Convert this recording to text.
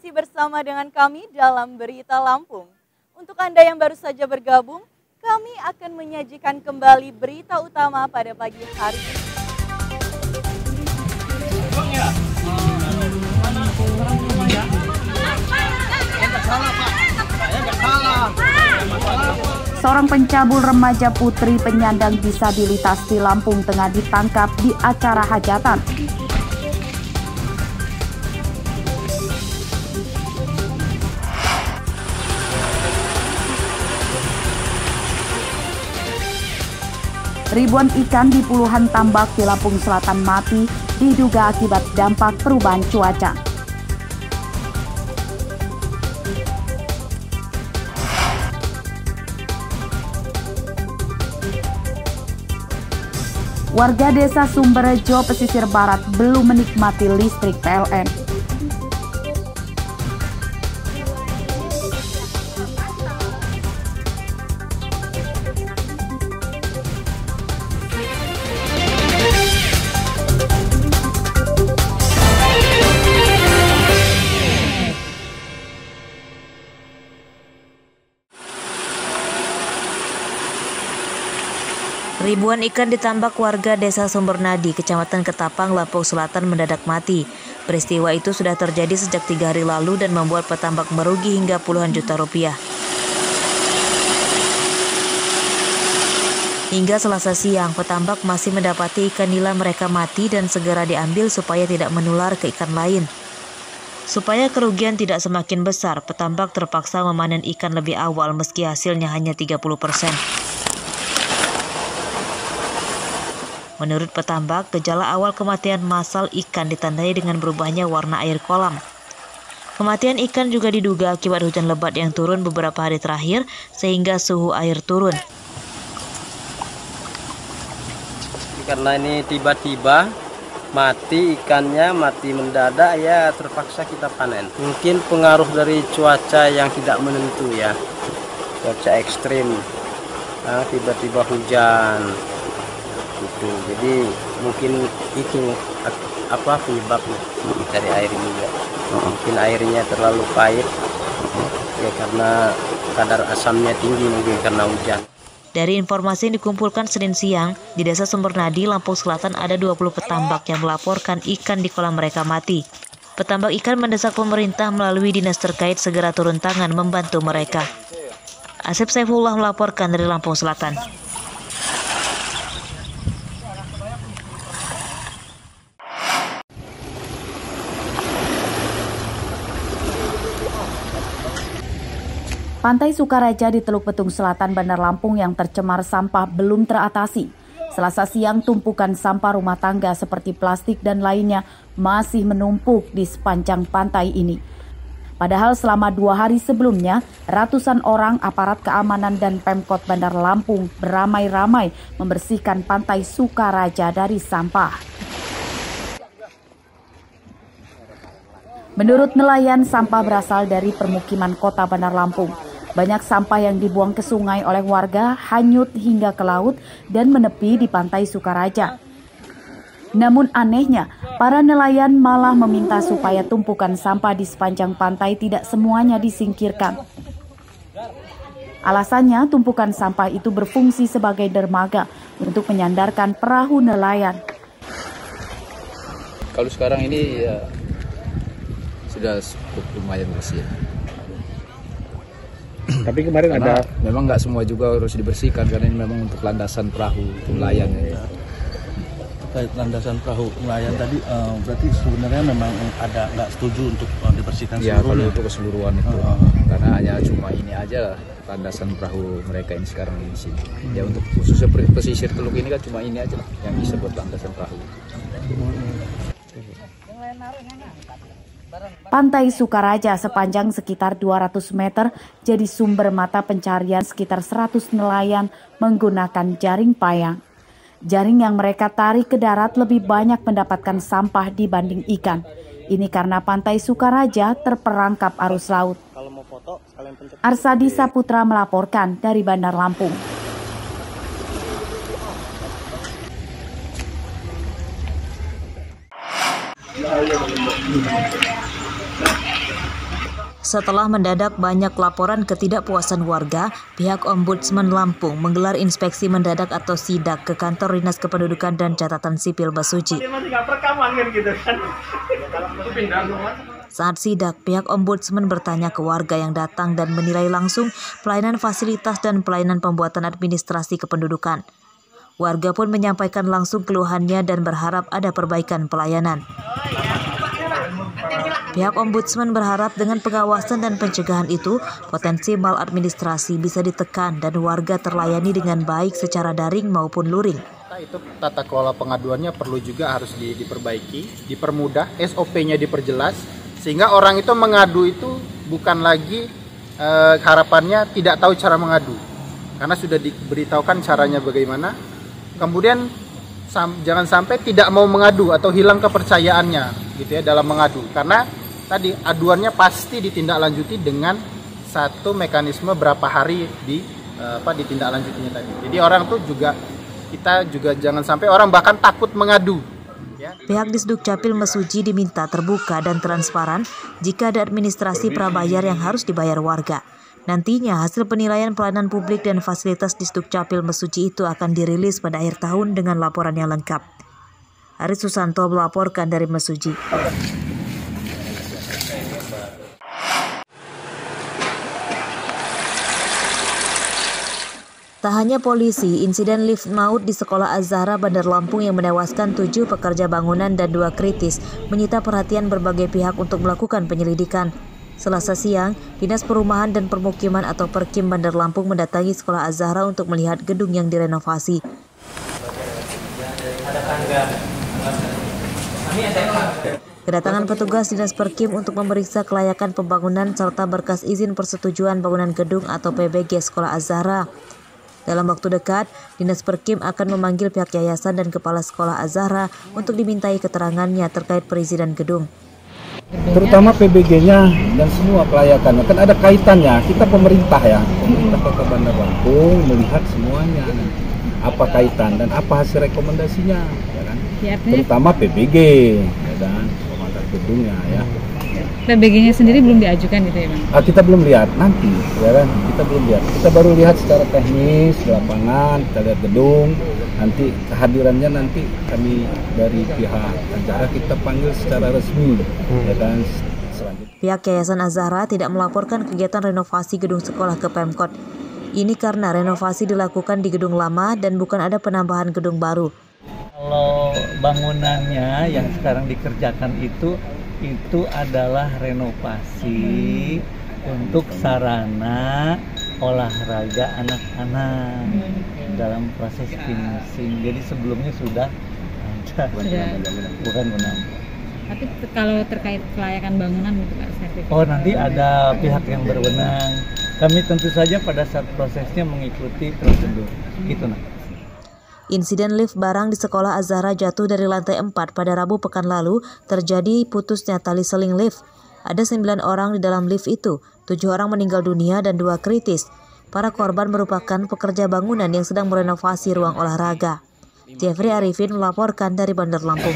masih bersama dengan kami dalam Berita Lampung. Untuk Anda yang baru saja bergabung, kami akan menyajikan kembali berita utama pada pagi hari ini. Seorang pencabul remaja putri penyandang disabilitas di Lampung Tengah ditangkap di acara hajatan. Ribuan ikan di puluhan tambak di Lampung Selatan mati diduga akibat dampak perubahan cuaca. Warga desa Sumberrejo, Pesisir Barat belum menikmati listrik PLN. Ribuan ikan ditambak warga desa Sumbernadi, Kecamatan Ketapang, Lampung Selatan mendadak mati. Peristiwa itu sudah terjadi sejak 3 hari lalu dan membuat petambak merugi hingga puluhan juta rupiah. Hingga Selasa siang, petambak masih mendapati ikan nila mereka mati dan segera diambil supaya tidak menular ke ikan lain. Supaya kerugian tidak semakin besar, petambak terpaksa memanen ikan lebih awal meski hasilnya hanya 30%. Menurut petambak, gejala awal kematian massal ikan ditandai dengan berubahnya warna air kolam. Kematian ikan juga diduga akibat hujan lebat yang turun beberapa hari terakhir sehingga suhu air turun. Karena ini tiba-tiba mati ikannya, mati mendadak ya terpaksa kita panen. Mungkin pengaruh dari cuaca yang tidak menentu ya, cuaca ekstrim, tiba-tiba hujan. Jadi mungkin itu apa penyebabnya dari air juga. Mungkin airnya terlalu pahit ya, karena kadar asamnya tinggi mungkin karena hujan. Dari informasi yang dikumpulkan Senin siang, di desa Sumbernadi, Lampung Selatan ada 20 petambak yang melaporkan ikan di kolam mereka mati. Petambak ikan mendesak pemerintah melalui dinas terkait segera turun tangan membantu mereka. Asep Saifullah melaporkan dari Lampung Selatan. Pantai Sukaraja di Teluk Betung Selatan, Bandar Lampung yang tercemar sampah belum teratasi. Selasa siang, tumpukan sampah rumah tangga seperti plastik dan lainnya masih menumpuk di sepanjang pantai ini. Padahal selama 2 hari sebelumnya, ratusan orang aparat keamanan dan Pemkot Bandar Lampung beramai-ramai membersihkan pantai Sukaraja dari sampah. Menurut nelayan, sampah berasal dari permukiman kota Bandar Lampung. Banyak sampah yang dibuang ke sungai oleh warga hanyut hingga ke laut dan menepi di pantai Sukaraja. Namun anehnya, para nelayan malah meminta supaya tumpukan sampah di sepanjang pantai tidak semuanya disingkirkan. Alasannya, tumpukan sampah itu berfungsi sebagai dermaga untuk menyandarkan perahu nelayan. Kalau sekarang ini ya sudah cukup lumayan bersih. Tapi kemarin karena ada memang nggak semua juga harus dibersihkan karena ini memang untuk landasan perahu nelayan. Ya. Terkait landasan perahu nelayan ya. Tadi berarti sebenarnya memang ada nggak setuju untuk dibersihkan seluruhnya. Ya kalau untuk keseluruhan itu karena hanya cuma ini aja landasan perahu mereka ini sekarang di sini. Ya untuk khususnya pesisir teluk ini kan cuma ini aja lah yang bisa buat landasan perahu. Pantai Sukaraja sepanjang sekitar 200 meter jadi sumber mata pencarian sekitar 100 nelayan menggunakan jaring payang. Jaring yang mereka tarik ke darat lebih banyak mendapatkan sampah dibanding ikan. Ini karena Pantai Sukaraja terperangkap arus laut. Arsadi Saputra melaporkan dari Bandar Lampung. Setelah mendadak banyak laporan ketidakpuasan warga, pihak Ombudsman Lampung menggelar inspeksi mendadak atau sidak ke kantor Dinas Kependudukan dan Catatan Sipil Besuci. Saat sidak, pihak Ombudsman bertanya ke warga yang datang dan menilai langsung pelayanan fasilitas dan pelayanan pembuatan administrasi kependudukan. Warga pun menyampaikan langsung keluhannya dan berharap ada perbaikan pelayanan. Pihak Ombudsman berharap dengan pengawasan dan pencegahan itu, potensi maladministrasi bisa ditekan dan warga terlayani dengan baik secara daring maupun luring. Itu tata kelola pengaduannya perlu juga harus diperbaiki, dipermudah, SOP-nya diperjelas, sehingga orang itu mengadu itu bukan lagi harapannya tidak tahu cara mengadu, karena sudah diberitahukan caranya bagaimana. Kemudian jangan sampai tidak mau mengadu atau hilang kepercayaannya gitu ya dalam mengadu, karena tadi aduannya pasti ditindaklanjuti dengan satu mekanisme berapa hari ditindaklanjutinya tadi. Jadi orang tuh juga kita juga jangan sampai orang bahkan takut mengadu. Pihak Disdukcapil Besuci diminta terbuka dan transparan jika ada administrasi prabayar yang harus dibayar warga. Nantinya hasil penilaian pelayanan publik dan fasilitas Disdukcapil Besuci itu akan dirilis pada akhir tahun dengan laporan yang lengkap. Aris Susanto melaporkan dari Besuci. Tak hanya polisi, insiden lift maut di sekolah Az-Zahra Bandar Lampung yang menewaskan 7 pekerja bangunan dan 2 kritis menyita perhatian berbagai pihak untuk melakukan penyelidikan. Selasa siang, Dinas Perumahan dan Permukiman atau Perkim Bandar Lampung mendatangi sekolah Az-Zahra untuk melihat gedung yang direnovasi. Kedatangan petugas Dinas Perkim untuk memeriksa kelayakan pembangunan serta berkas izin persetujuan bangunan gedung atau PBG sekolah Az-Zahra. Dalam waktu dekat, Dinas Perkim akan memanggil pihak yayasan dan kepala sekolah Az-Zahra untuk dimintai keterangannya terkait perizinan gedung. Terutama PBG-nya dan semua kelayakannya, kan ada kaitannya. Kita pemerintah ya, pemerintah Kota Bandar Lampung melihat semuanya, apa kaitan dan apa hasil rekomendasinya, ya kan? Terutama PBG ya dan pemandat gedungnya ya. PBG-nya sendiri belum diajukan gitu ya Bang? Kita belum lihat, nanti ya kan? Kita belum lihat, kita baru lihat secara teknis, lapangan, kita lihat gedung. Nanti kehadirannya nanti kami dari pihak acara kita panggil secara resmi ya kan? Pihak Yayasan Az-Zahra tidak melaporkan kegiatan renovasi gedung sekolah ke Pemkot. Ini karena renovasi dilakukan di gedung lama dan bukan ada penambahan gedung baru. Kalau bangunannya yang sekarang dikerjakan itu adalah renovasi untuk sarana olahraga anak-anak dalam proses finishing. Jadi sebelumnya sudah ada, bukan menambah. Tapi kalau terkait kelayakan bangunan itu Pak sertifikat. Oh, nanti ada pihak yang berwenang. Kami tentu saja pada saat prosesnya mengikuti prosedur. Gitu nah. Insiden lift barang di sekolah Az-Zahra jatuh dari lantai 4 pada Rabu pekan lalu terjadi putusnya tali seling lift. Ada 9 orang di dalam lift itu, 7 orang meninggal dunia dan 2 kritis. Para korban merupakan pekerja bangunan yang sedang merenovasi ruang olahraga. Jeffrey Arifin melaporkan dari Bandar Lampung.